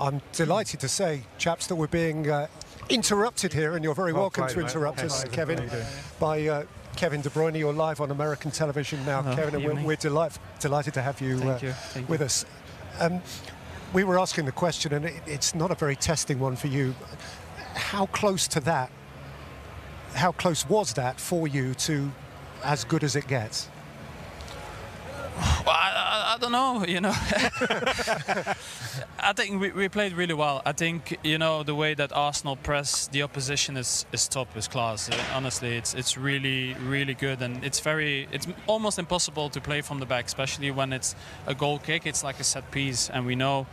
I'm delighted to say, chaps, that we're being interrupted here, and you're very welcome to interrupt us, Kevin, by Kevin De Bruyne. You're live on American television now, Kevin, and we're delighted to have you, with us. We were asking the question, and it's not a very testing one for you. How close to that, how close was that for you to as good as it gets? Well, I don't know, you know. I think we played really well. I think, you know, the way that Arsenal press the opposition is top, is class. Honestly, it's really, really good, and it's almost impossible to play from the back, especially when it's a goal kick. It's like a set piece, and we know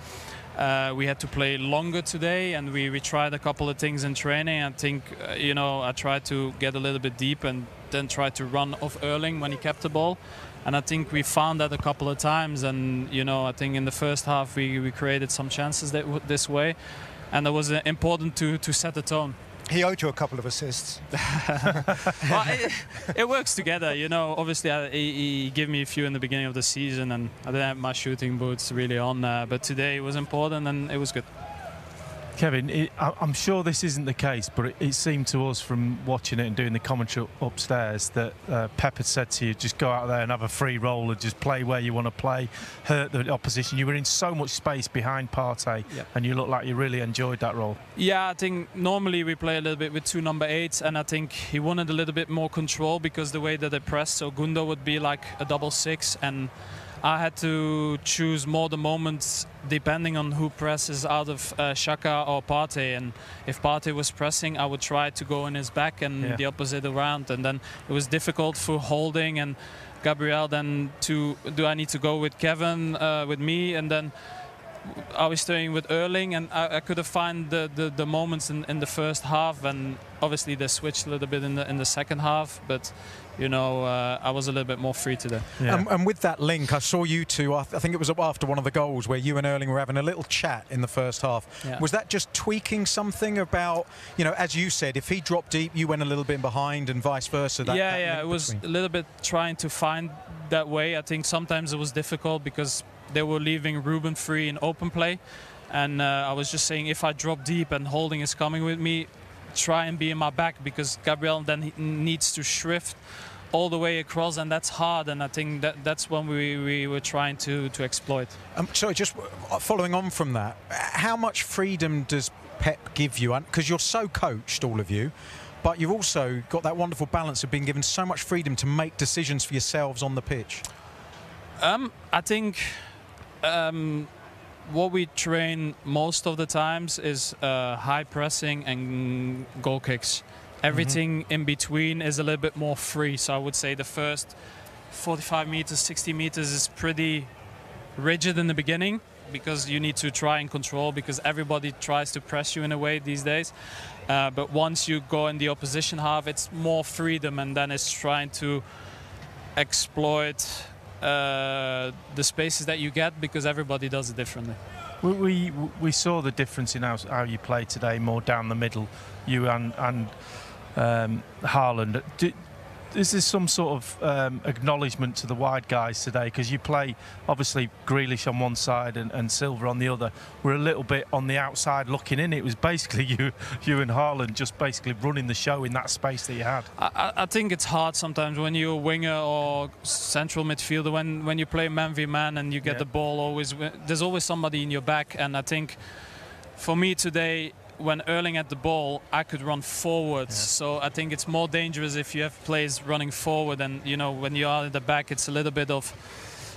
we had to play longer today, and we tried a couple of things in training. I think, you know, I tried to get a little bit deep and then tried to run off Erling when he kept the ball. And I think we found that a couple of times, and, you know, I think in the first half we created some chances that this way, and it was important to set the tone. He owed you a couple of assists. Well, it works together, you know. Obviously, he gave me a few in the beginning of the season, and I didn't have my shooting boots really on, but today it was important and it was good. Kevin, I'm sure this isn't the case, but it seemed to us from watching it and doing the commentary upstairs that Pep had said to you, just go out there and have a free roll and just play where you want to play, hurt the opposition. You were in so much space behind Partey, and you looked like you really enjoyed that role. Yeah, I think normally we play a little bit with two number 8s, and I think he wanted a little bit more control because the way that they press, so Gundo would be like a double 6, and I had to choose more the moments depending on who presses out of Shaka or Partey. And if Partey was pressing, I would try to go in his back and the opposite around. And then it was difficult for Holding and Gabriel then to, do I need to go with Kevin, with me? And then I was staying with Erling, and I could have found the moments in the first half, and obviously they switched a little bit in the second half, but you know, I was a little bit more free today. Yeah. And with that link, I saw you two, I think it was after one of the goals where you and Erling were having a little chat in the first half. Yeah. Was that just tweaking something about, you know, as you said, if he dropped deep, you went a little bit behind and vice versa? Yeah, it was a little bit trying to find that way. I think sometimes it was difficult because they were leaving Ruben free in open play, and I was just saying, if I drop deep and Holding is coming with me, try and be in my back, because Gabriel then he needs to shrift all the way across, and that's hard, and I think that's when we were trying to exploit. Sorry, just following on from that, how much freedom does Pep give you? Because you're so coached, all of you, but you've also got that wonderful balance of being given so much freedom to make decisions for yourselves on the pitch. I think what we train most of the times is high pressing and goal kicks. Everything in between is a little bit more free. So I would say the first 45 meters, 60 meters is pretty rigid in the beginning, because you need to try and control, because everybody tries to press you in a way these days. But once you go in the opposition half, it's more freedom, and then it's trying to exploit the spaces that you get, because everybody does it differently. We saw the difference in how you play today, more down the middle, you and Haaland. Is there some sort of acknowledgement to the wide guys today? Because you play, obviously, Grealish on one side and Silva on the other. We're a little bit on the outside looking in. It was basically you and Haaland just basically running the show in that space that you had. I think it's hard sometimes when you're a winger or central midfielder, when you play man v man and you get the ball, there's always somebody in your back. And I think for me today, when Erling had the ball, I could run forward. So I think it's more dangerous if you have players running forward, and, you know, when you are in the back, it's a little bit of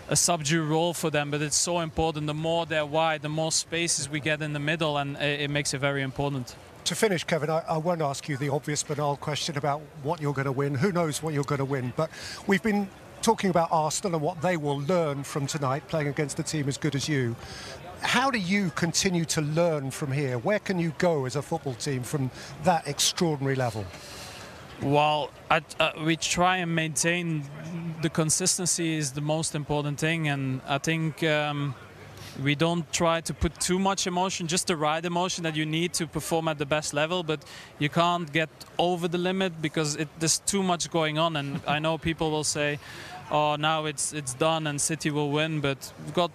a subdued role for them, but it's so important. The more they're wide, the more spaces we get in the middle, and it makes it very important. To finish, Kevin, I won't ask you the obvious banal question about what you're going to win. Who knows what you're going to win? But we've been talking about Arsenal and what they will learn from tonight, playing against a team as good as you. How do you continue to learn from here? Where can you go as a football team from that extraordinary level? Well, we try and maintain the consistency is the most important thing, and I think we don't try to put too much emotion, just the right emotion that you need to perform at the best level, but you can't get over the limit because there's too much going on. And I know people will say, oh, now it's done and City will win, but we've got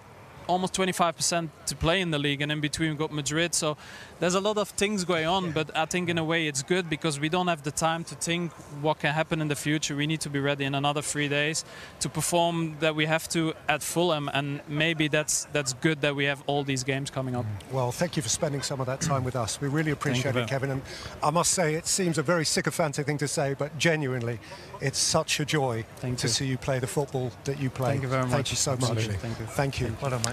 almost 25% to play in the league, and in between we've got Madrid. So there's a lot of things going on, but I think in a way it's good because we don't have the time to think what can happen in the future. We need to be ready in another 3 days to perform that we have to at Fulham, and maybe that's good that we have all these games coming up. Well, thank you for spending some of that time with us. We really appreciate it, Kevin. And I must say, it seems a very sycophantic thing to say, but genuinely, it's such a joy to see you play the football that you play. Thank you very much. Thank you so much. Thank you. Well done, mate.